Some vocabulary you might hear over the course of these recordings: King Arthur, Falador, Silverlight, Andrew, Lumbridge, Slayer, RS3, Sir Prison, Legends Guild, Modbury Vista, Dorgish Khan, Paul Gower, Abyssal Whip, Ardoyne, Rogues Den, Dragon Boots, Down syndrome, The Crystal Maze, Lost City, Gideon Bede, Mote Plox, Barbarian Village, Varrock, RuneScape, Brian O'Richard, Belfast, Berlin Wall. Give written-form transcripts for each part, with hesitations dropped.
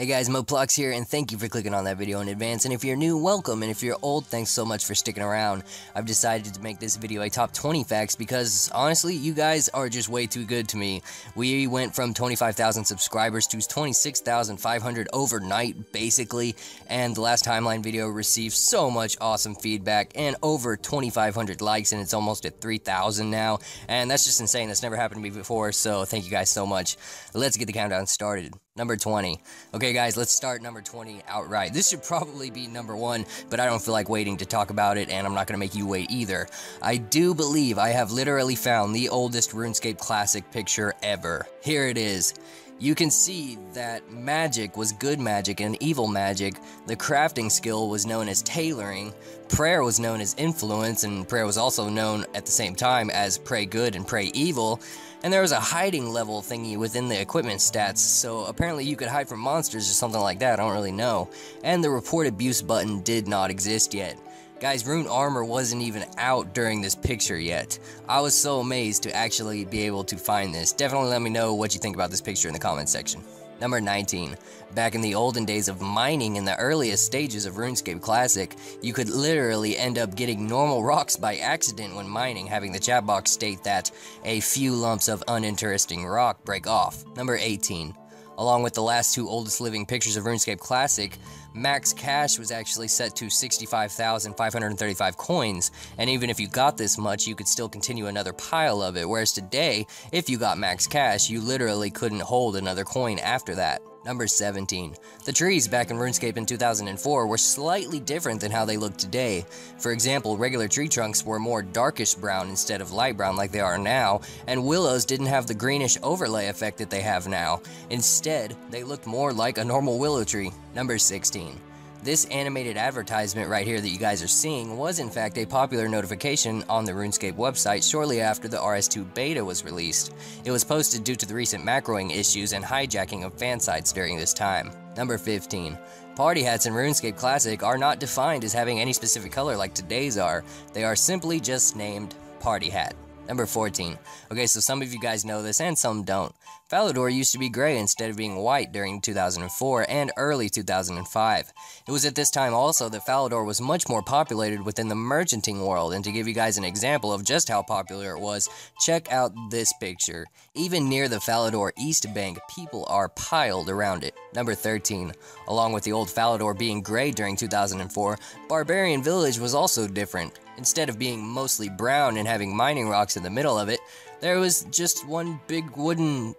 Hey guys, Mote Plox here, and thank you for clicking on that video in advance, and if you're new, welcome, and if you're old, thanks so much for sticking around. I've decided to make this video a top 20 facts because, honestly, you guys are just way too good to me. We went from 25,000 subscribers to 26,500 overnight, basically, and the last timeline video received so much awesome feedback, and over 2,500 likes, and it's almost at 3,000 now, and that's just insane. That's never happened to me before, so thank you guys so much. Let's get the countdown started. Number 20. Okay guys, let's start number 20 outright. This should probably be number 1, but I don't feel like waiting to talk about it, and I'm not gonna make you wait either. I do believe I have literally found the oldest RuneScape classic picture ever. Here it is. You can see that magic was good magic and evil magic, the crafting skill was known as tailoring, prayer was known as influence, and prayer was also known at the same time as pray good and pray evil, and there was a hiding level thingy within the equipment stats, so apparently you could hide from monsters or something like that, I don't really know, and the report abuse button did not exist yet. Guys, rune armor wasn't even out during this picture yet. I was so amazed to actually be able to find this. Definitely let me know what you think about this picture in the comments section. Number 19. Back in the olden days of mining in the earliest stages of RuneScape Classic, you could literally end up getting normal rocks by accident when mining, having the chat box state that a few lumps of uninteresting rock break off. Number 18. Along with the last two oldest living pictures of RuneScape Classic, max cash was actually set to 65,535 coins, and even if you got this much, you could still continue another pile of it, whereas today, if you got max cash, you literally couldn't hold another coin after that. Number 17. The trees back in RuneScape in 2004 were slightly different than how they look today. For example, regular tree trunks were more darkish brown instead of light brown like they are now, and willows didn't have the greenish overlay effect that they have now. Instead, they looked more like a normal willow tree. Number 16. This animated advertisement right here that you guys are seeing was in fact a popular notification on the RuneScape website shortly after the RS2 beta was released. It was posted due to the recent macroing issues and hijacking of fan sites during this time. Number 15. Party hats in RuneScape Classic are not defined as having any specific color like today's are. They are simply just named party hat. Number 14. Okay, so some of you guys know this and some don't. Falador used to be gray instead of being white during 2004 and early 2005. It was at this time also that Falador was much more populated within the merchanting world, and to give you guys an example of just how popular it was, check out this picture. Even near the Falador East Bank, people are piled around it. Number 13. Along with the old Falador being gray during 2004, Barbarian Village was also different. Instead of being mostly brown and having mining rocks in the middle of it, there was just one big wooden,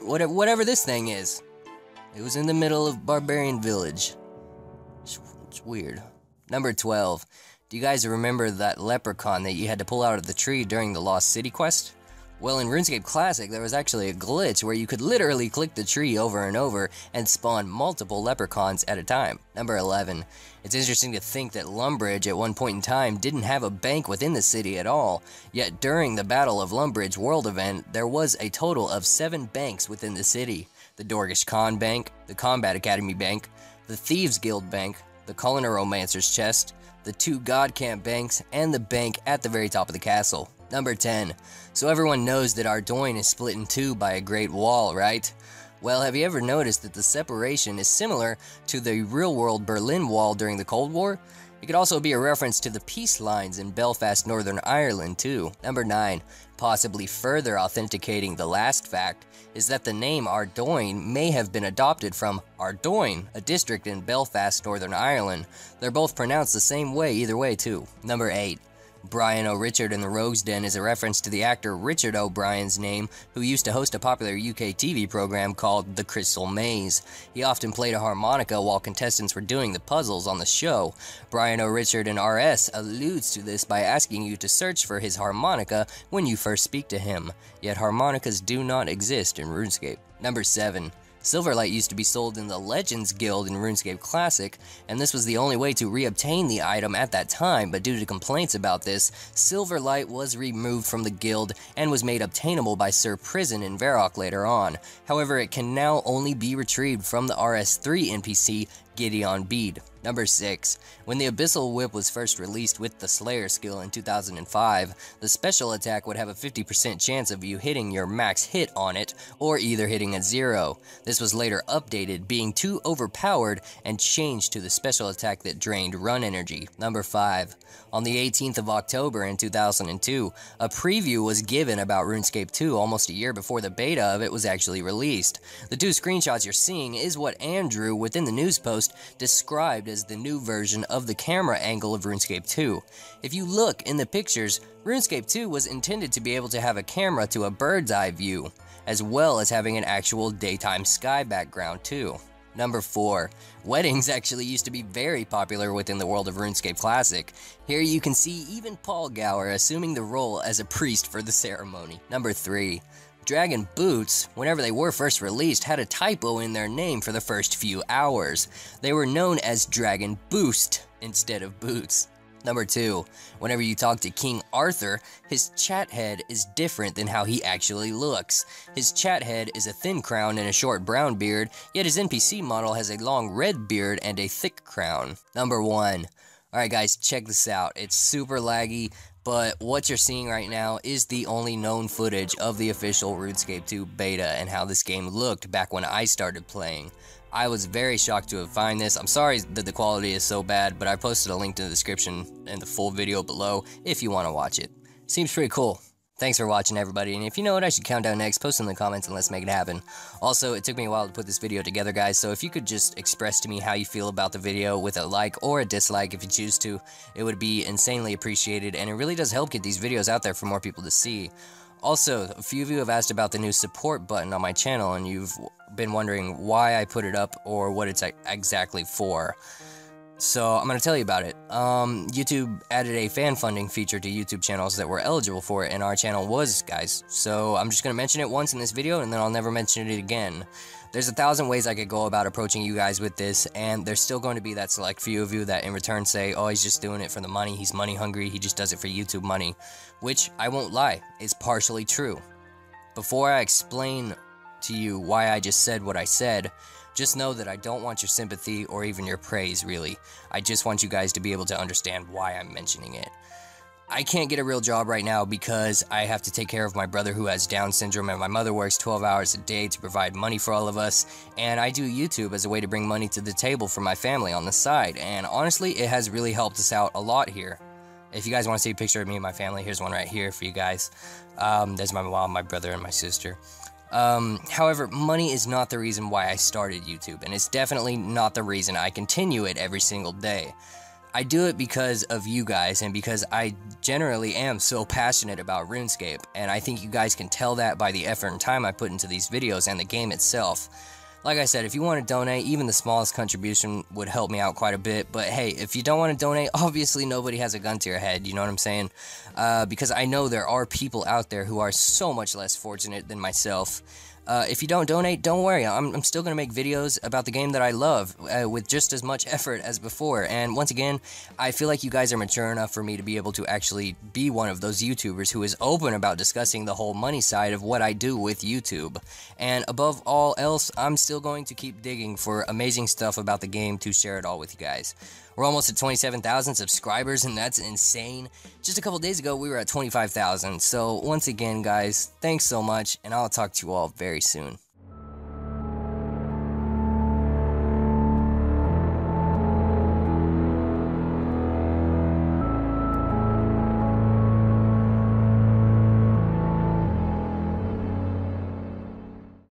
whatever this thing is. It was in the middle of Barbarian Village. It's weird. Number 12. Do you guys remember that leprechaun that you had to pull out of the tree during the Lost City quest? Well, in RuneScape Classic, there was actually a glitch where you could literally click the tree over and over and spawn multiple leprechauns at a time. Number 11. It's interesting to think that Lumbridge at one point in time didn't have a bank within the city at all, yet during the Battle of Lumbridge World event, there was a total of 7 banks within the city. The Dorgish Khan Bank, the Combat Academy Bank, the Thieves Guild Bank, the Culinary Romancer's Chest, the 2 God Camp Banks, and the bank at the very top of the castle. Number 10. So everyone knows that Ardoyne is split in two by a great wall, right? Well, have you ever noticed that the separation is similar to the real-world Berlin Wall during the Cold War? It could also be a reference to the peace lines in Belfast, Northern Ireland, too. Number 9. Possibly further authenticating the last fact is that the name Ardoyne may have been adopted from Ardoyne, a district in Belfast, Northern Ireland. They're both pronounced the same way either way, too. Number 8. Brian O'Richard in the Rogues Den is a reference to the actor Richard O'Brien's name, who used to host a popular UK TV program called The Crystal Maze. He often played a harmonica while contestants were doing the puzzles on the show. Brian O'Richard in RS alludes to this by asking you to search for his harmonica when you first speak to him, yet harmonicas do not exist in RuneScape. Number 7. Silverlight used to be sold in the Legends Guild in RuneScape Classic, and this was the only way to reobtain the item at that time, but due to complaints about this, Silverlight was removed from the guild and was made obtainable by Sir Prison in Varrock later on. However, it can now only be retrieved from the RS3 NPC, Gideon Bede. Number 6. When the Abyssal Whip was first released with the Slayer skill in 2005, the special attack would have a 50% chance of you hitting your max hit on it, or either hitting a 0. This was later updated, being too overpowered, and changed to the special attack that drained run energy. Number 5. On the 18th of October in 2002, a preview was given about RuneScape 2 almost a year before the beta of it was actually released. The two screenshots you're seeing is what Andrew, within the news post, described as the new version of the camera angle of RuneScape 2. If you look in the pictures, RuneScape 2 was intended to be able to have a camera to a bird's eye view, as well as having an actual daytime sky background too. Number 4. Weddings actually used to be very popular within the world of RuneScape Classic. Here you can see even Paul Gower assuming the role as a priest for the ceremony. Number 3. Dragon Boots, whenever they were first released, had a typo in their name for the first few hours. They were known as Dragon Boost instead of Boots. Number 2. Whenever you talk to King Arthur, his chat head is different than how he actually looks. His chat head is a thin crown and a short brown beard, yet his NPC model has a long red beard and a thick crown. Number 1. Alright guys, check this out. It's super laggy, but what you're seeing right now is the only known footage of the official RuneScape 2 beta and how this game looked back when I started playing. I was very shocked to have found this. I'm sorry that the quality is so bad, but I posted a link in the description and the full video below if you want to watch it. Seems pretty cool. Thanks for watching everybody, and if you know what I should count down next, post in the comments and let's make it happen. Also, it took me a while to put this video together guys, so if you could just express to me how you feel about the video with a like or a dislike if you choose to, it would be insanely appreciated and it really does help get these videos out there for more people to see. Also, a few of you have asked about the new support button on my channel and you've been wondering why I put it up or what it's exactly for. So I'm going to tell you about it. YouTube added a fan funding feature to YouTube channels that were eligible for it, and our channel was, guys. So I'm just going to mention it once in this video, and then I'll never mention it again. There's 1,000 ways I could go about approaching you guys with this, and there's still going to be that select few of you that in return say, oh, he's just doing it for the money, he's money hungry, he just does it for YouTube money, which, I won't lie, is partially true. Before I explain to you why I just said what I said, just know that I don't want your sympathy or even your praise, really. I just want you guys to be able to understand why I'm mentioning it. I can't get a real job right now because I have to take care of my brother who has Down syndrome, and my mother works 12 hours a day to provide money for all of us, and I do YouTube as a way to bring money to the table for my family on the side, and honestly, it has really helped us out a lot here. If you guys want to see a picture of me and my family, here's one right here for you guys. There's my mom, my brother, and my sister. However, money is not the reason why I started YouTube, and it's definitely not the reason I continue it every single day. I do it because of you guys, and because I generally am so passionate about RuneScape, and I think you guys can tell that by the effort and time I put into these videos and the game itself. Like I said, if you want to donate, even the smallest contribution would help me out quite a bit, but hey, if you don't want to donate, obviously nobody has a gun to your head, you know what I'm saying? Because I know there are people out there who are so much less fortunate than myself. If you don't donate, don't worry, I'm still going to make videos about the game that I love with just as much effort as before, and once again, I feel like you guys are mature enough for me to be able to actually be one of those YouTubers who is open about discussing the whole money side of what I do with YouTube, and above all else, I'm still going to keep digging for amazing stuff about the game to share it all with you guys. We're almost at 27,000 subscribers, and that's insane. Just a couple days ago, we were at 25,000. So once again, guys, thanks so much, and I'll talk to you all very soon.